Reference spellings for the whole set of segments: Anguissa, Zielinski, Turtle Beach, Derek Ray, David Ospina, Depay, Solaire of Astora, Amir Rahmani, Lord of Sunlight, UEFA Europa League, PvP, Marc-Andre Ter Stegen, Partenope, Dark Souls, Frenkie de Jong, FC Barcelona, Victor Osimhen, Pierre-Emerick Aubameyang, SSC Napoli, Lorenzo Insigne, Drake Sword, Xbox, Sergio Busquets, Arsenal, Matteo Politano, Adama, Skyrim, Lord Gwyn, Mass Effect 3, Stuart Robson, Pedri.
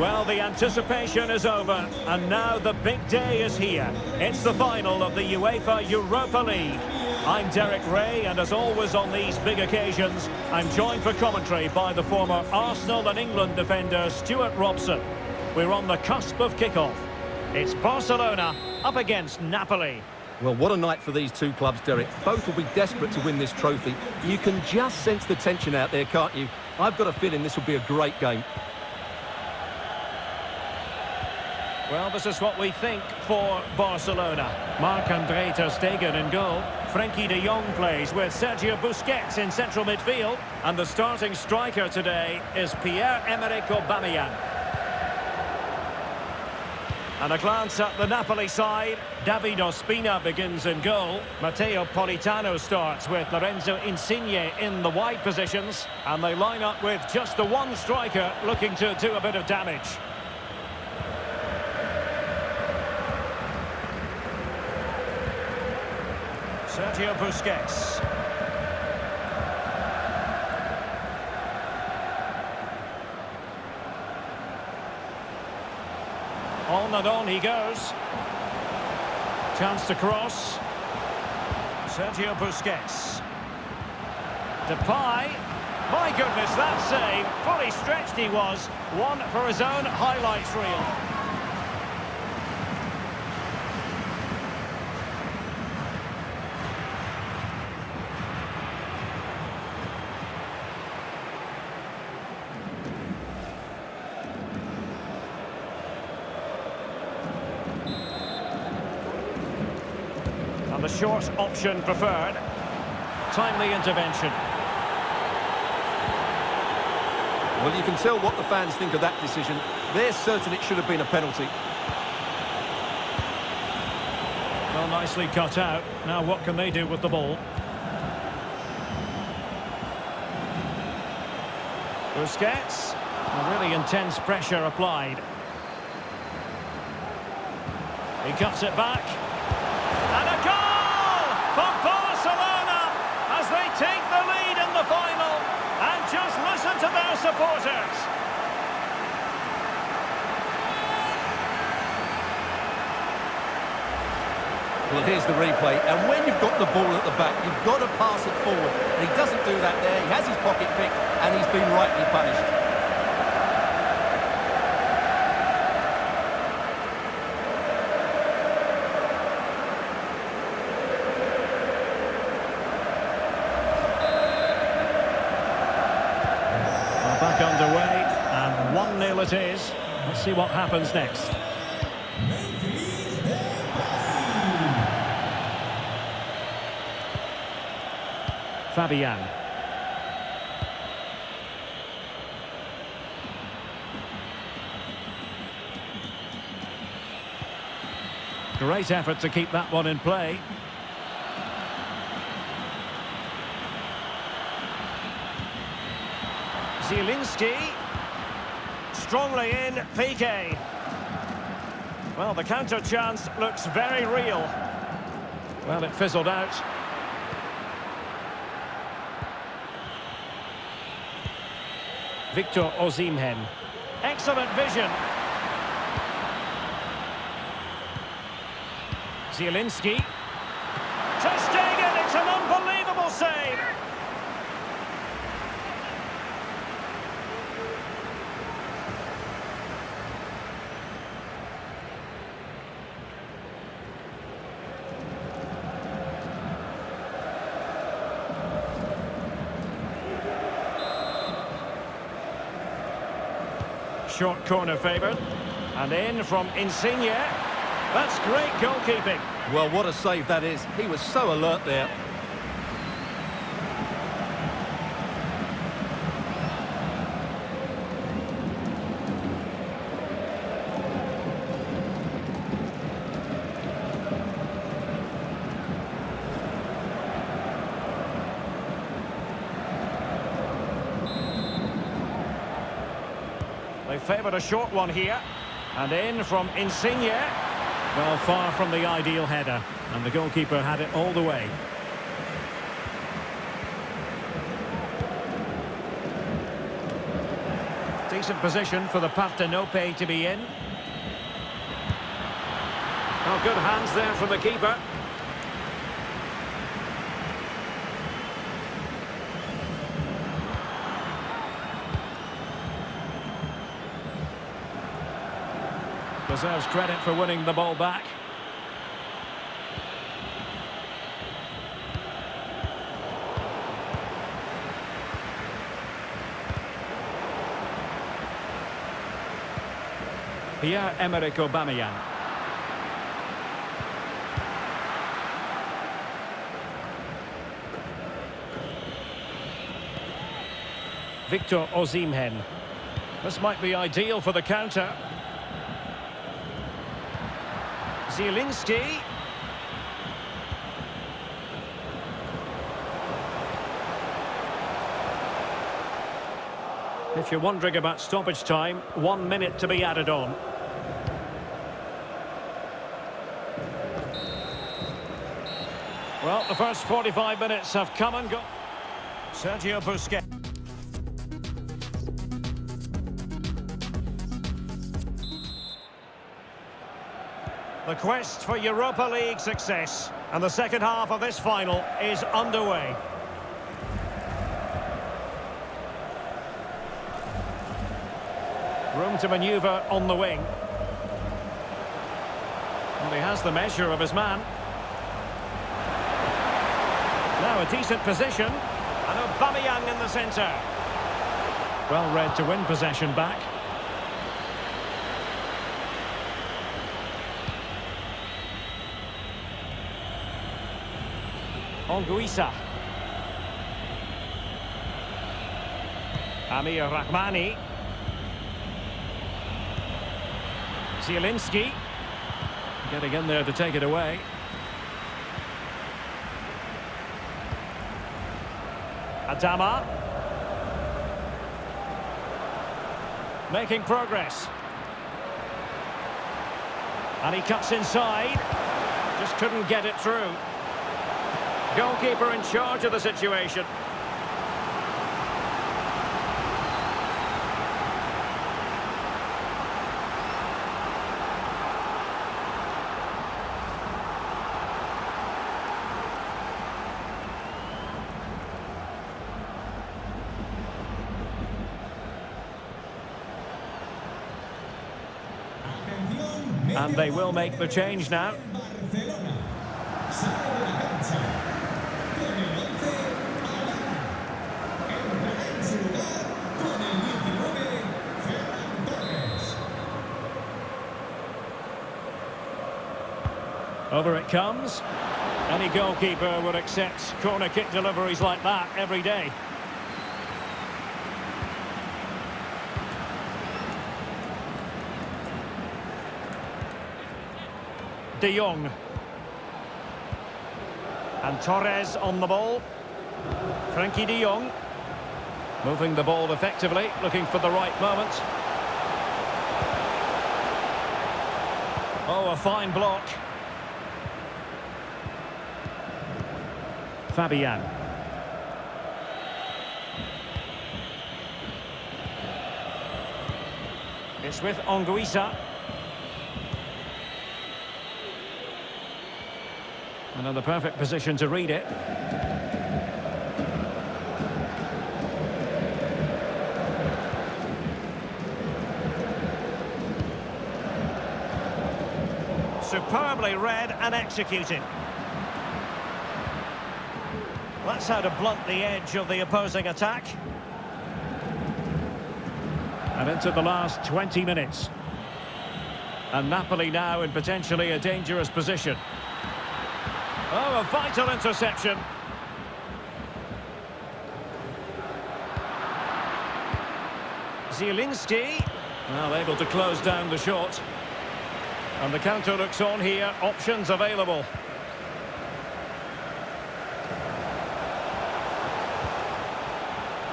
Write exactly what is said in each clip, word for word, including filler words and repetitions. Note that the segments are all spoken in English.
Well, the anticipation is over, and now the big day is here. It's the final of the UEFA Europa League. I'm Derek Ray, and as always on these big occasions, I'm joined for commentary by the former Arsenal and England defender Stuart Robson. We're on the cusp of kickoff. It's Barcelona up against Napoli. Well, what a night for these two clubs, Derek. Both will be desperate to win this trophy. You can just sense the tension out there, can't you? I've got a feeling this will be a great game. Well, this is what we think for Barcelona. Marc-Andre Ter Stegen in goal. Frenkie de Jong plays with Sergio Busquets in central midfield. And the starting striker today is Pierre-Emerick Aubameyang. And a glance at the Napoli side. David Ospina begins in goal. Matteo Politano starts with Lorenzo Insigne in the wide positions. And they line up with just the one striker looking to do a bit of damage. Sergio Busquets. On and on he goes. Chance to cross. Sergio Busquets. Depay. My goodness, that save. Fully stretched he was. One for his own highlights reel. The short option preferred. Timely intervention. Well, you can tell what the fans think of that decision. They're certain it should have been a penalty. Well, nicely cut out. Now what can they do with the ball? Busquets. Really intense pressure applied. He cuts it back. And a goal! For Barcelona as they take the lead in the final, and just listen to their supporters. Well, here's the replay, and when you've got the ball at the back, you've got to pass it forward, and he doesn't do that there. He has his pocket picked, and he's been rightly punished. Underway, and one nil it is. Let's see what happens next. Fabian. Great effort to keep that one in play. Zielinski, strongly in, P K. Well, the counter chance looks very real. Well, it fizzled out. Victor Osimhen, excellent vision. Zielinski, Ter Stegen, it's an unbelievable save. Short corner favoured, and in from Insigne. That's great goalkeeping. Well, what a save that is. He was so alert there. They favoured a short one here, and in from Insigne. Well, far from the ideal header, and the goalkeeper had it all the way. Decent position for the Partenope to be in. Oh, good hands there from the keeper. Deserves credit for winning the ball back. Pierre-Emerick Aubameyang. Victor Osimhen. This might be ideal for the counter. Zielinski. If you're wondering about stoppage time, one minute to be added on. Well, the first forty-five minutes have come and gone. Sergio Busquets. The quest for Europa League success, and the second half of this final is underway. Room to manoeuvre on the wing. And he has the measure of his man. Now a decent position. And Aubameyang in the centre. Well read to win possession back. Anguissa. Amir Rahmani. Zielinski getting in there to take it away. Adama making progress, and he cuts inside, just couldn't get it through. Goalkeeper in charge of the situation. And they will make the change now. Over it comes. Any goalkeeper would accept corner kick deliveries like that every day. De Jong. And Torres on the ball. Frenkie de Jong. Moving the ball effectively, looking for the right moment. Oh, a fine block. Fabian. It's with Anguissa. Another perfect position to read it. Superbly read and executed. That's how to blunt the edge of the opposing attack. And into the last twenty minutes. And Napoli now in potentially a dangerous position. Oh, a vital interception. Zielinski. Well, able to close down the shot. And the counter looks on here. Options available.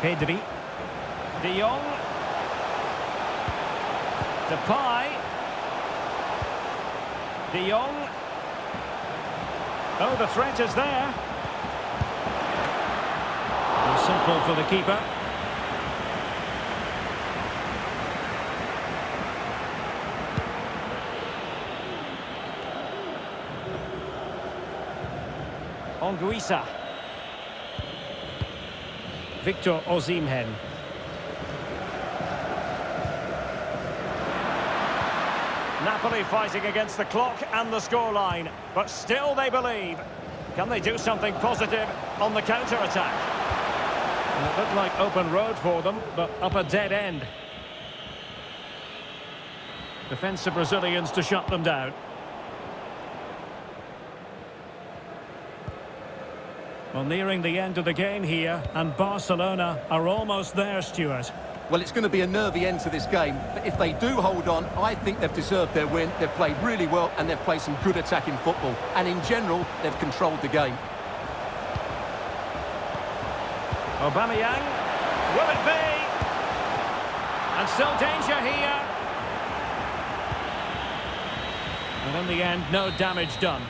Pedri. De Jong. Depay. De Jong. Oh, the threat is there. Simple for the keeper. Anguissa. Victor Osimhen. Napoli fighting against the clock and the scoreline, but still they believe. Can they do something positive on the counter-attack? And it looked like open road for them, but up a dead end. Defensive Brazilians to shut them down. Well, nearing the end of the game here, and Barcelona are almost there, Stuart. Well, it's going to be a nervy end to this game, but if they do hold on, I think they've deserved their win. They've played really well, and they've played some good attacking football. And in general, they've controlled the game. Aubameyang, will it be? And still danger here. And in the end, no damage done.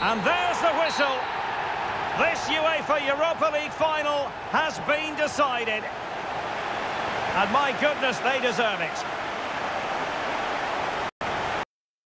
And there's the whistle. This UEFA Europa League final has been decided. And my goodness, they deserve it.